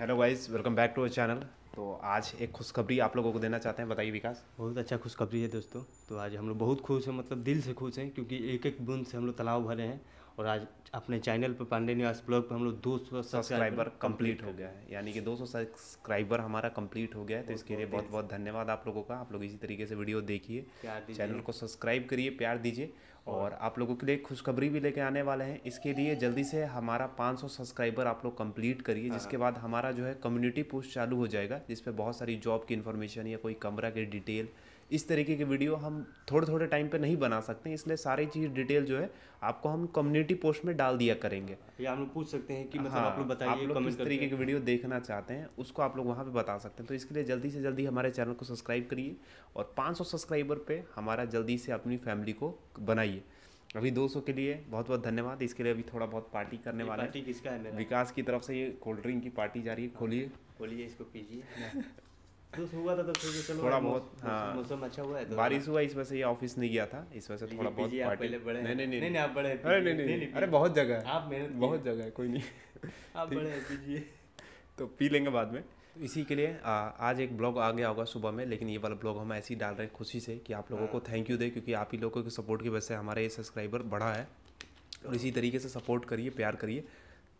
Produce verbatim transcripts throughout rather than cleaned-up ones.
Hello guys, welcome back to our channel. तो आज एक खुशखबरी आप लोगों को देना चाहते हैं, बताइए विकास। बहुत अच्छा खुशखबरी है दोस्तों। तो आज हम लोग बहुत खुश हैं, मतलब दिल से खुश हैं, क्योंकि एक एक बूंद से हम लोग तालाब भरे हैं। और आज अपने चैनल पर पांडे निवास ब्लॉग पर हम लोग दो सौ सब्सक्राइबर कंप्लीट हो गया है, यानी कि दो सौ सब्सक्राइबर हमारा कंप्लीट हो गया है। तो इसके लिए बहुत बहुत धन्यवाद आप लोगों का। आप लोग इसी तरीके से वीडियो देखिए, चैनल को सब्सक्राइब करिए, प्यार दीजिए। और आप लोगों के लिए खुशखबरी भी लेके आने वाले हैं। इसके लिए जल्दी से हमारा पाँच सौ सब्सक्राइबर आप लोग कंप्लीट करिए, जिसके बाद हमारा जो है कम्युनिटी पोस्ट चालू हो जाएगा, जिसपे बहुत सारी जॉब की इन्फॉर्मेशन या कोई कमरा के डिटेल, इस तरीके के वीडियो हम थोड़े थोड़े टाइम पे नहीं बना सकते, इसलिए सारी चीज़ डिटेल जो है आपको हम कम्युनिटी पोस्ट में डाल दिया करेंगे। या हम लोग पूछ सकते हैं कि मतलब हाँ, आप लोग बताइए आप लोग किस तरीके के वीडियो देखना चाहते हैं, उसको आप लोग वहाँ पे बता सकते हैं। तो इसके लिए जल्दी से जल्दी हमारे चैनल को सब्सक्राइब करिए और पाँच सौ सब्सक्राइबर पर हमारा जल्दी से अपनी फैमिली को बनाइए। अभी दो सौ के लिए बहुत बहुत धन्यवाद। इसके लिए अभी थोड़ा बहुत पार्टी करने वाला है। पार्टी किसका है? विकास की तरफ से ये कोल्ड ड्रिंक की पार्टी जा रही है। खोलिए खोलिए, इसको पीजिए। हुआ था तो चलो थोड़ा बहुत, हाँ मौसम अच्छा हुआ है, बारिश हुआ, इस वजह से ये ऑफिस नहीं गया था, इस वजह से थोड़ा बहुत पार्टी। नहीं नहीं नहीं नहीं आप बड़े, अरे नहीं नहीं अरे बहुत जगह है, आप मेहनत बहुत जगह है, कोई नहीं आप बड़े पीजिए, तो पी लेंगे बाद में। इसी के लिए आ, आज एक ब्लॉग आ गया होगा सुबह में, लेकिन ये वाला ब्लॉग हम ऐसे ही डाल रहे हैं खुशी से कि आप लोगों को थैंक यू दे, क्योंकि आप ही लोगों के सपोर्ट की वजह से हमारा ये सब्सक्राइबर बढ़ा है। और इसी तरीके से सपोर्ट करिए, प्यार करिए।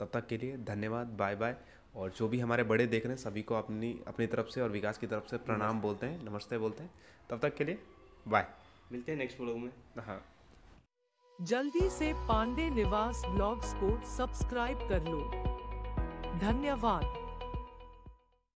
तब तक के लिए धन्यवाद, बाय बाय। और जो भी हमारे बड़े देख रहे हैं सभी को अपनी अपनी तरफ से और विकास की तरफ से प्रणाम बोलते हैं, नमस्ते बोलते हैं। तब तक के लिए बाय, मिलते हैं नेक्स्ट ब्लॉग में। हाँ, जल्दी से पांडे निवास ब्लॉग्स को सब्सक्राइब कर लो। धन्यवाद।